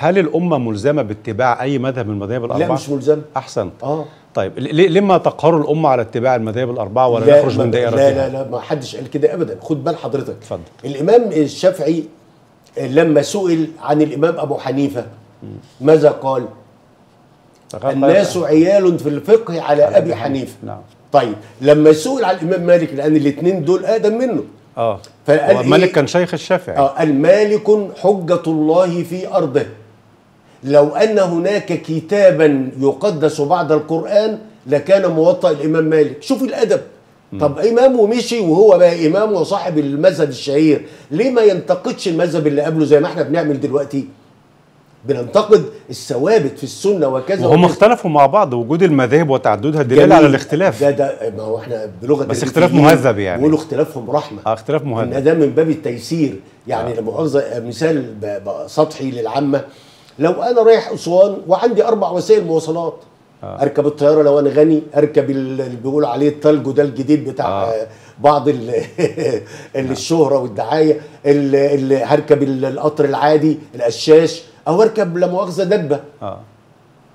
هل الأمة ملزمة باتباع أي مذهب من المذاهب الأربعة؟ لا، مش ملزمة. أحسنت. طيب لما تقر الأمة على اتباع المذاهب الأربعة ولا نخرج من دائرتها؟ لا لا لا، ما حدش قال كده أبدا. خد بال حضرتك. اتفضل. الإمام الشافعي لما سئل عن الإمام أبو حنيفة ماذا قال؟ الناس عيال في الفقه على أبي حنيفة. نعم. طيب لما سئل عن الإمام مالك، لأن الاثنين دول أقدم منه. فقال مالك إيه؟ كان شيخ الشافعي. قال مالك حجة الله في أرضه، لو أن هناك كتابا يقدس بعد القرآن لكان موطأ الإمام مالك. شوف الأدب. طب إمام ومشي وهو بقى إمام وصاحب المذهب الشهير، ليه ما ينتقدش المذهب اللي قبله زي ما احنا بنعمل دلوقتي؟ بننتقد الثوابت في السنة وكذا. وهم اختلفوا مع بعض، وجود المذاهب وتعددها دليل على الاختلاف. ده ما هو احنا بلغة بس اختلاف مهذب يعني. بيقولوا اختلافهم رحمة. اختلاف مهذب. إن ده من باب التيسير يعني. لما مؤاخذة مثال سطحي للعامة، لو أنا رايح أسوان وعندي 4 وسائل مواصلات، أركب الطيارة لو أنا غني، أركب اللي بيقولوا عليه التلج وده الجديد بتاع بعض الشهرة والدعاية، هركب القطر العادي القشاش، أو أركب لا مؤاخذة دبة.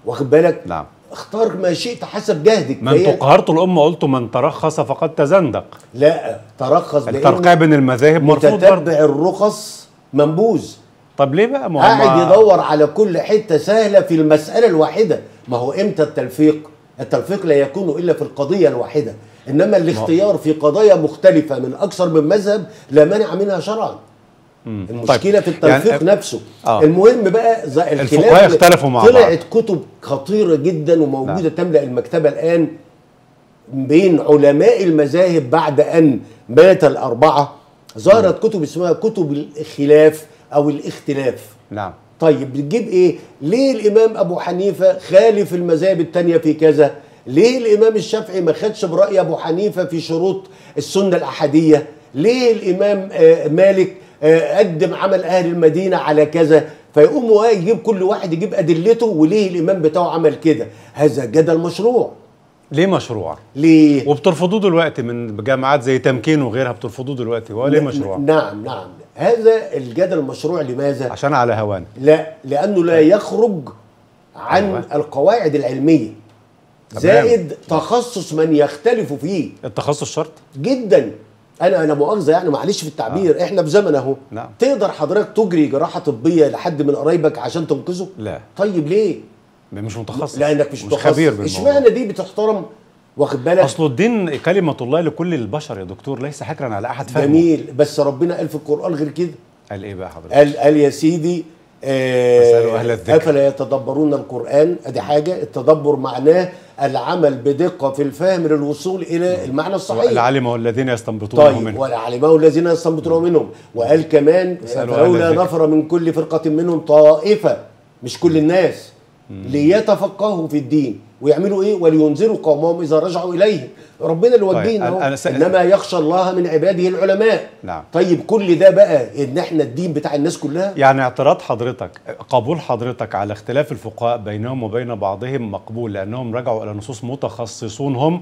واخد بالك؟ نعم. اختار ما شئت حسب جهدك. ما انتوا قهرتوا الأمة قلتوا من ترخص فقد تزندق. لا، ترخص الترقيع بين المذاهب مرفوض. متتبع الرخص منبوذ. طب ليه بقى؟ قاعد يدور على كل حته سهله في المساله الواحده. ما هو امتى التلفيق؟ التلفيق لا يكون الا في القضيه الواحده، انما الاختيار في قضايا مختلفه من اكثر من مذهب لا مانع منها شرعا. المشكله في التلفيق يعني نفسه. المهم بقى الفقهاء اختلفوا مع بعض، طلعت كتب خطيره جدا وموجوده تملا المكتبه الان بين علماء المذاهب بعد ان مات الاربعه. ظهرت كتب اسمها كتب الخلاف أو الاختلاف. نعم. طيب بتجيب إيه؟ ليه الإمام أبو حنيفة خالف المذاهب التانية في كذا؟ ليه الإمام الشافعي ما خدش برأي أبو حنيفة في شروط السنة الأحدية؟ ليه الإمام مالك قدم عمل أهل المدينة على كذا؟ فيقوموا يجيب كل واحد يجيب أدلته وليه الإمام بتاعه عمل كده؟ هذا جدل مشروع. ليه مشروع؟ ليه؟ وبترفضوه دلوقتي من جامعات زي تمكين وغيرها، بترفضوه دلوقتي. هو ليه مشروع؟ نعم نعم، هذا الجدل مشروع. لماذا؟ عشان على هوانا. لا، لأنه لا يخرج عن القواعد العلمية، زائد تخصص من يختلف فيه. التخصص شرط؟ جدا. أنا مؤاخذة يعني، معلش في التعبير، إحنا في زمن أهو. نعم. تقدر حضرتك تجري جراحة طبية لحد من قرايبك عشان تنقذه؟ لا. طيب ليه؟ مش متخصص. لأنك مش خبير بالموضوع. اشمعنى دي بتحترم؟ واخد بالك؟ اصل الدين كلمة الله لكل البشر يا دكتور، ليس حكرا على أحد فهم. جميل، بس ربنا قال في القرآن غير كده. قال إيه بقى حضرتك؟ قال يا سيدي فاسألوا أهل الذكر أفلا يتدبرون القرآن. أدي حاجة، التدبر معناه العمل بدقة في الفهم للوصول إلى المعنى الصحيح. لعلمه الذين يستنبطونه منهم. ولعلمه الذين يستنبطونه منهم. وقال كمان فلولا نفر من كل فرقة منهم طائفة، مش كل الناس، ليتفقهوا في الدين ويعملوا ايه؟ ولينذروا قومهم اذا رجعوا اليهم. ربنا اللي ودينا اهو. انما يخشى الله من عباده العلماء. نعم. طيب كل ده بقى ان احنا الدين بتاع الناس كلها؟ يعني اعتراض حضرتك، قبول حضرتك على اختلاف الفقهاء بينهم وبين بعضهم مقبول، لانهم رجعوا الى نصوص متخصصون هم